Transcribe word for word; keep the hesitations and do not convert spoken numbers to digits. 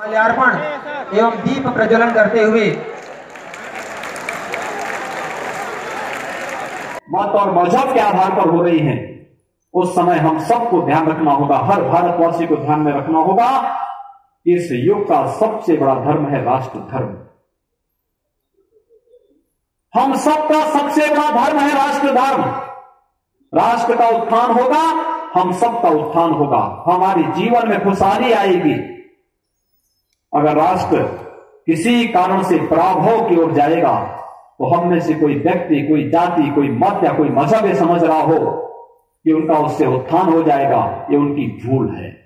माल्यार्पण एवं दीप प्रज्वलन करते हुए मत और मजहब के आधार पर हो रही है। उस समय हम सबको ध्यान रखना होगा, हर भारतवासी को ध्यान में रखना होगा। इस युग का सबसे बड़ा धर्म है राष्ट्र धर्म। हम सबका सबसे बड़ा धर्म है राष्ट्र धर्म। राष्ट्र का उत्थान होगा, हम सबका उत्थान होगा, हमारे जीवन में खुशहाली आएगी। अगर राष्ट्र किसी कारण से पराभव की ओर जाएगा तो हम में से कोई व्यक्ति, कोई जाति, कोई मत या कोई मजहब ये समझ रहा हो कि उनका उससे उत्थान हो जाएगा, ये उनकी भूल है।